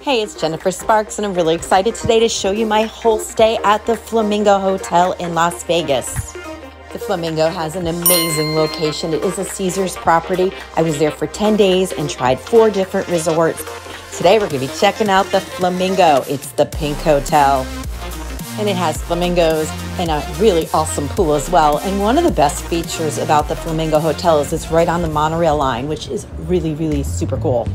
Hey, it's Jennifer Sparks, and I'm really excited today to show you my whole stay at the Flamingo Hotel in Las Vegas. The Flamingo has an amazing location. It is a Caesars property. I was there for 10 days and tried 4 different resorts. Today, we're gonna be checking out the Flamingo. It's the Pink Hotel, and it has flamingos and a really awesome pool as well. And one of the best features about the Flamingo Hotel is it's right on the monorail line, which is really, really super cool.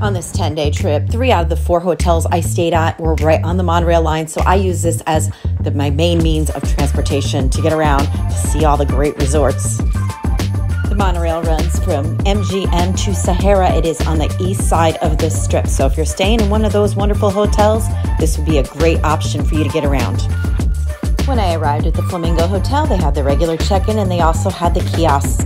On this 10-day trip, 3 out of the 4 hotels I stayed at were right on the monorail line, so I use this as my main means of transportation to get around to see all the great resorts. The monorail runs from MGM to Sahara. It is on the east side of the strip, so if you're staying in one of those wonderful hotels, this would be a great option for you to get around. When I arrived at the Flamingo Hotel, they had the regular check-in and they also had the kiosks.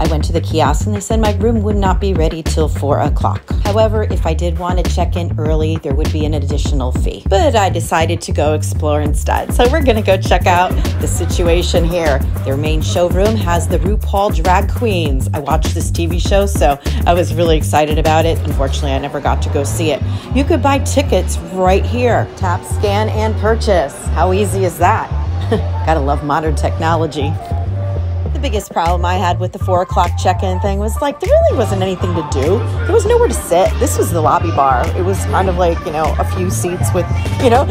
I went to the kiosk and they said my room would not be ready till 4 o'clock. However, if I did want to check in early, there would be an additional fee. But I decided to go explore instead. So we're gonna go check out the situation here. Their main showroom has the RuPaul drag queens. I watched this TV show, so I was really excited about it. Unfortunately, I never got to go see it. You could buy tickets right here. Tap, scan, and purchase. How easy is that? Gotta love modern technology. The biggest problem I had with the 4 o'clock check-in thing was like there really wasn't anything to do. There was nowhere to sit. This was the lobby bar. It was kind of like, you know, a few seats with, you know,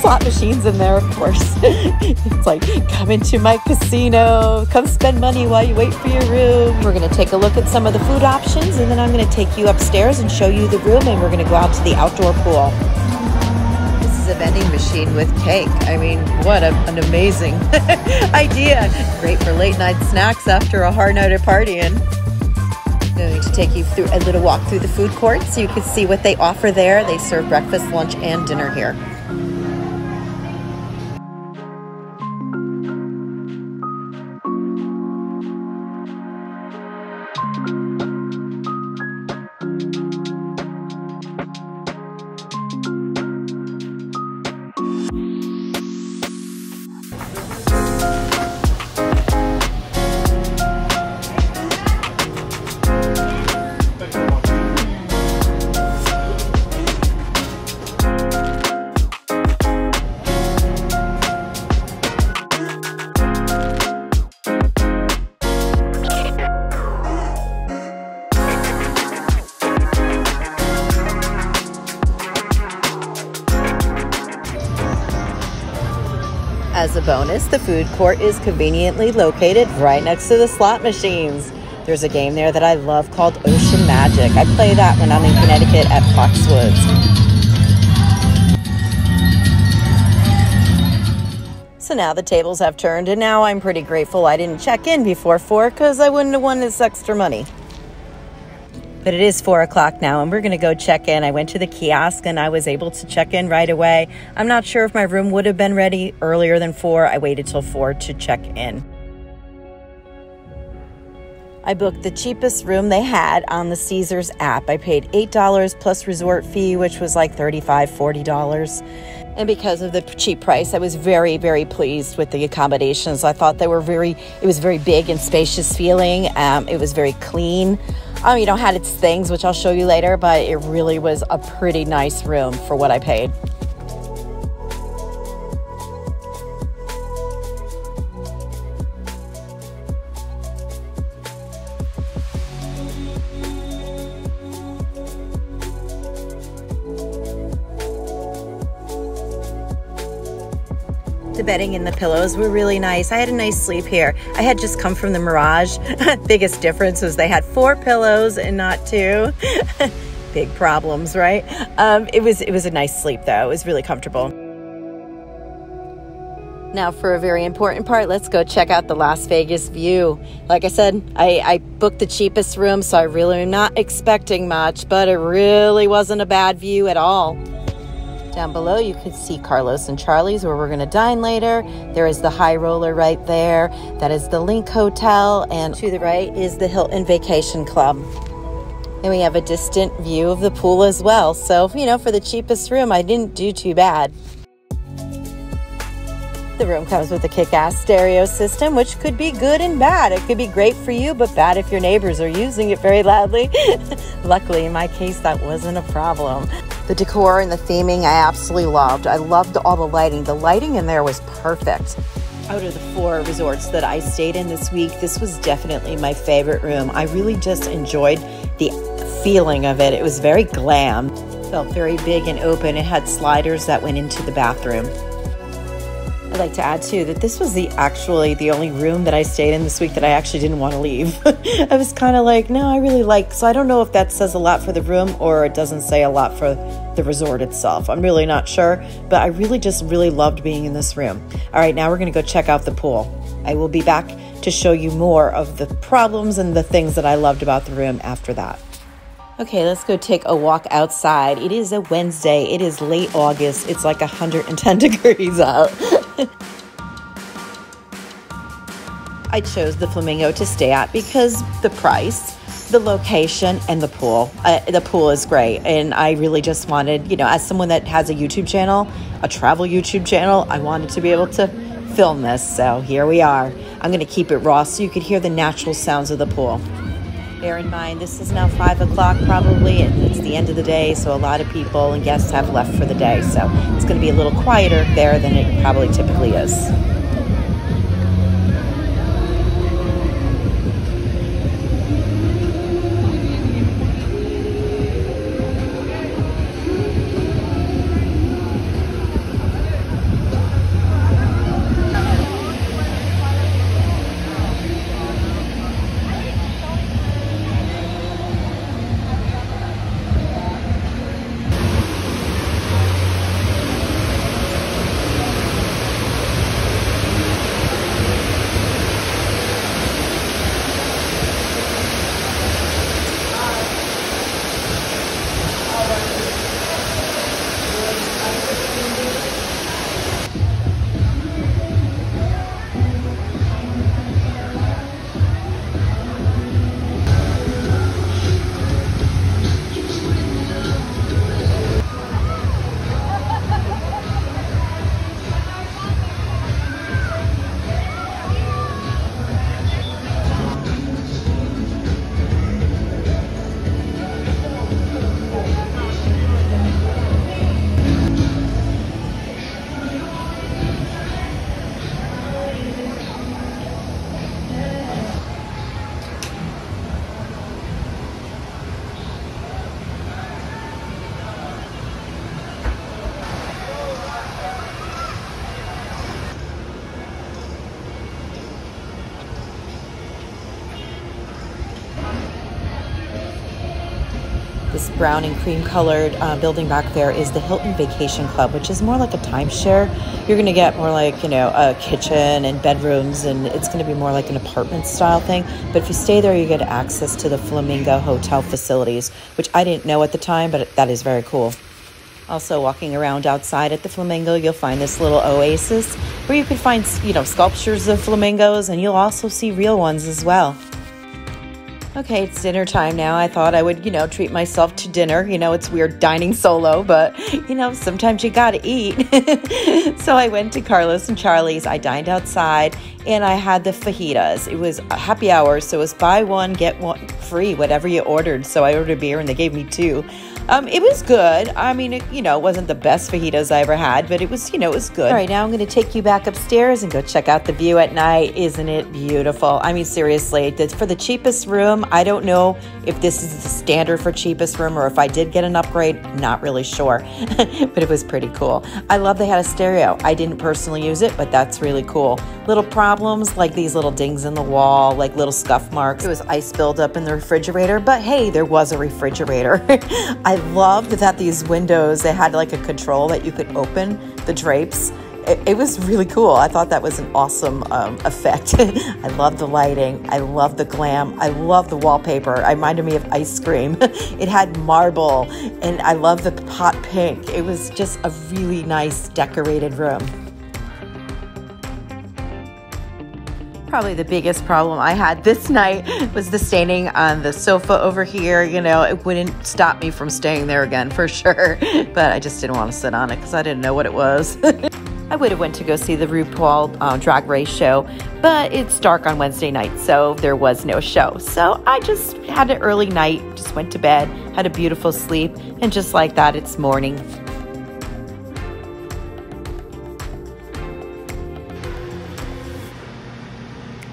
slot machines in there, of course. It's like, come into my casino, come spend money while you wait for your room. We're gonna take a look at some of the food options, and then I'm gonna take you upstairs and show you the room, and we're gonna go out to the outdoor pool. A vending machine with cake. I mean, what an amazing idea. Great for late night snacks after a hard night of partying. I'm going to take you through a little walk through the food court so you can see what they offer there. They serve breakfast, lunch, and dinner here. As a bonus, the food court is conveniently located right next to the slot machines. There's a game there that I love called Ocean Magic. I play that when I'm in Connecticut at Foxwoods. So now the tables have turned, and now I'm pretty grateful I didn't check in before 4 because I wouldn't have won this extra money. But it is 4 o'clock now, and we're gonna go check in. I went to the kiosk and I was able to check in right away. I'm not sure if my room would have been ready earlier than 4. I waited till 4 to check in. I booked the cheapest room they had on the Caesars app. I paid $8 plus resort fee, which was like $35, $40. And because of the cheap price, I was very, very pleased with the accommodations. I thought they were it was very big and spacious feeling. It was very clean. You know, had its things, which I'll show you later, but it really was a pretty nice room for what I paid. The bedding and the pillows were really nice. I had a nice sleep here. I had just come from the Mirage. Biggest difference was they had 4 pillows and not 2. Big problems, right? It was a nice sleep though. It was really comfortable. Now for a very important part, let's go check out the Las Vegas view. Like I said, I booked the cheapest room, so I really am not expecting much, but it really wasn't a bad view at all. Down below, you could see Carlos'n Charlie's, where we're going to dine later. There is the High Roller right there. That is the LINQ Hotel. And to the right is the Hilton Vacation Club. And we have a distant view of the pool as well. So, you know, for the cheapest room, I didn't do too bad. The room comes with a kick-ass stereo system, which could be good and bad. It could be great for you, but bad if your neighbors are using it very loudly. Luckily, in my case, that wasn't a problem. The decor and the theming I absolutely loved. I loved all the lighting. The lighting in there was perfect. Out of the 4 resorts that I stayed in this week, this was definitely my favorite room. I really just enjoyed the feeling of it. It was very glam. It felt very big and open. It had sliders that went into the bathroom. I'd like to add too that this was actually the only room that I stayed in this week that I actually didn't want to leave. I was kind of like, no, I really like, so I don't know if that says a lot for the room or it doesn't say a lot for the resort itself. I'm really not sure, but I really just really loved being in this room. All right, now we're going to go check out the pool. I will be back to show you more of the problems and the things that I loved about the room after that. Okay, let's go take a walk outside. It is a Wednesday. It is late August. It's like 110 degrees out. I chose the Flamingo to stay at because the price, the location, and the pool. The pool is great, and I really just wanted, you know, as someone that has a YouTube channel, a travel YouTube channel, I wanted to be able to film this, so here we are. I'm going to keep it raw so you could hear the natural sounds of the pool. Bear in mind, this is now 5 o'clock probably, and it's the end of the day, so a lot of people and guests have left for the day, so it's going to be a little quieter there than it probably typically is. This brown and cream colored building back there is the Hilton Vacation Club, which is more like a timeshare. You're going to get more like, you know, a kitchen and bedrooms, and it's going to be more like an apartment style thing. But if you stay there, you get access to the Flamingo Hotel facilities, which I didn't know at the time, but that is very cool. Also, walking around outside at the Flamingo, you'll find this little oasis where you can find, you know, sculptures of flamingos, and you'll also see real ones as well. Okay, it's dinner time now. I thought I would, you know, treat myself to dinner. You know, it's weird dining solo, but, you know, sometimes you gotta eat. So I went to Carlos'n Charlie's. I dined outside, and I had the fajitas. It was a happy hour, so it was buy one, get one free, whatever you ordered. So I ordered a beer, and they gave me 2. It was good. I mean, it, you know, it wasn't the best fajitas I ever had, but it was, you know, it was good. All right, now I'm going to take you back upstairs and go check out the view at night. Isn't it beautiful? I mean, seriously, for the cheapest room, I don't know if this is the standard for cheapest room or if I did get an upgrade. Not really sure, but it was pretty cool. I love they had a stereo. I didn't personally use it, but that's really cool. Little problems like these little dings in the wall, like little scuff marks. It was ice buildup in the refrigerator, but hey, there was a refrigerator. I loved that these windows, they had like a control that you could open the drapes. It was really cool. I thought that was an awesome effect. I love the lighting. I love the glam. I love the wallpaper. It reminded me of ice cream. It had marble, and I love the hot pink. It was just a really nice decorated room. Probably the biggest problem I had this night was the staining on the sofa over here. You know, it wouldn't stop me from staying there again for sure, but I just didn't want to sit on it because I didn't know what it was. I would have went to go see the RuPaul drag race show, but it's dark on Wednesday night, so there was no show. So I just had an early night, just went to bed, had a beautiful sleep, and just like that, it's morning.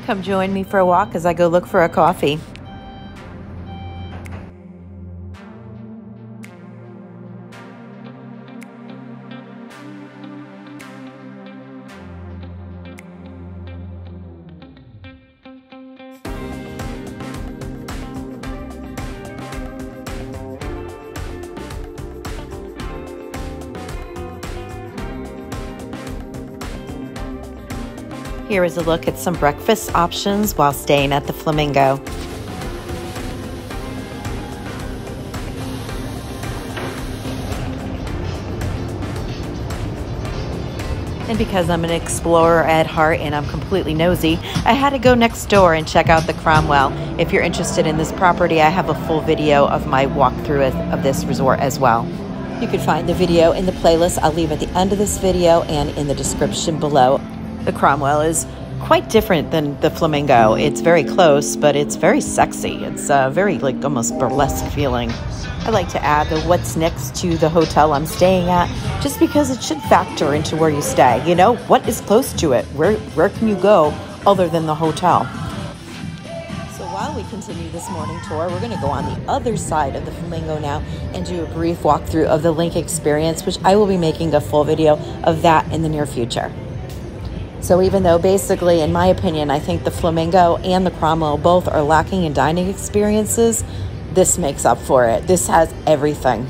Come join me for a walk as I go look for a coffee. Here is a look at some breakfast options while staying at the Flamingo. And because I'm an explorer at heart and I'm completely nosy, I had to go next door and check out the Cromwell. If you're interested in this property, I have a full video of my walkthrough of this resort as well. You can find the video in the playlist I'll leave at the end of this video and in the description below. The Cromwell is quite different than the Flamingo. It's very close, but it's very sexy. It's a very, like, almost burlesque feeling. I like to add the what's next to the hotel I'm staying at, just because it should factor into where you stay. You know, what is close to it? Where can you go other than the hotel? So while we continue this morning tour, we're going to go on the other side of the Flamingo now and do a brief walkthrough of the LINQ experience, which I will be making a full video of that in the near future. So even though basically, in my opinion, I think the Flamingo and the Cromwell both are lacking in dining experiences, this makes up for it. This has everything.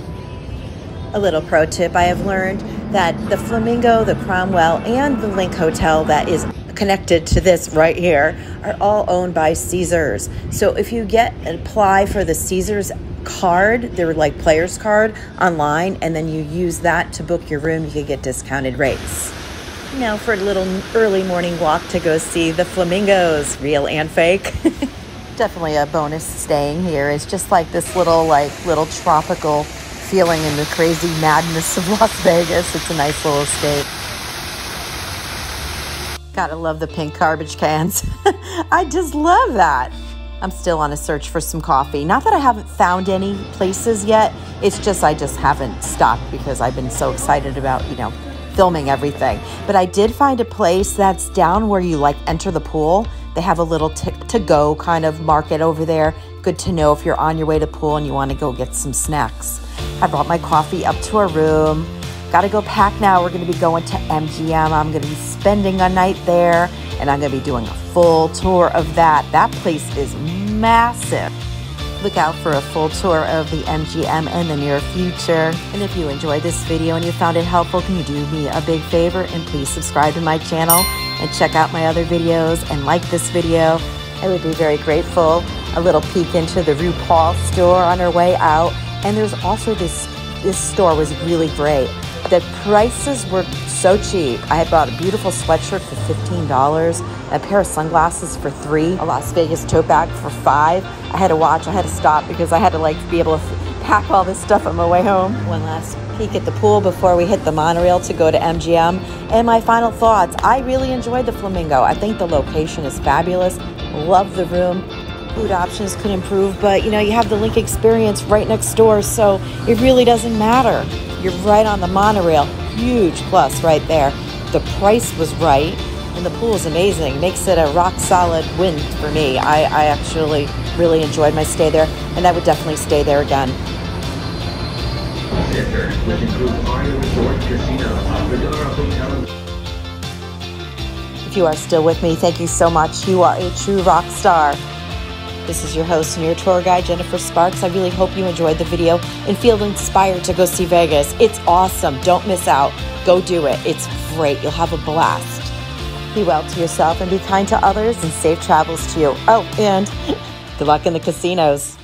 A little pro tip I have learned that the Flamingo, the Cromwell, and the LINQ Hotel that is connected to this right here are all owned by Caesars. So if you apply for the Caesars card, they're like player's card online, and then you use that to book your room, you can get discounted rates. Now for a little early morning walk to go see the flamingos, real and fake. Definitely a bonus staying here. It's just like this little tropical feeling in the crazy madness of Las Vegas. It's a nice little escape. Gotta love the pink garbage cans. I just love that. I'm still on a search for some coffee. Not that I haven't found any places yet. It's just I just haven't stopped because I've been so excited about, you know, filming everything. But I did find a place that's down where you like enter the pool. They have a little to-go kind of market over there. Good to know if you're on your way to pool and you want to go get some snacks. I brought my coffee up to our room. Gotta go pack now. We're going to be going to MGM. I'm going to be spending a night there and I'm going to be doing a full tour of that. That place is massive. Look out for a full tour of the MGM in the near future. And if you enjoyed this video and you found it helpful, can you do me a big favor and please subscribe to my channel and check out my other videos and like this video. I would be very grateful. A little peek into the RuPaul store on our way out. And there's also this store was really great. The prices were so cheap. I had bought a beautiful sweatshirt for $15, a pair of sunglasses for $3, a Las Vegas tote bag for $5. I had a watch. I had to stop because I had to be able to pack all this stuff on my way home. One last peek at the pool before we hit the monorail to go to MGM. And my final thoughts, I really enjoyed the Flamingo. I think the location is fabulous. Love the room. Food options could improve, but you know, you have the LINQ experience right next door, so it really doesn't matter. You're right on the monorail, huge plus right there. The price was right, and the pool is amazing. Makes it a rock solid win for me. I actually really enjoyed my stay there, and I would definitely stay there again. If you are still with me, thank you so much. You are a true rock star. This is your host and your tour guide, Jennifer Sparks. I really hope you enjoyed the video and feel inspired to go see Vegas. It's awesome. Don't miss out. Go do it. It's great. You'll have a blast. Be well to yourself and be kind to others, and safe travels to you. Oh, and good luck in the casinos.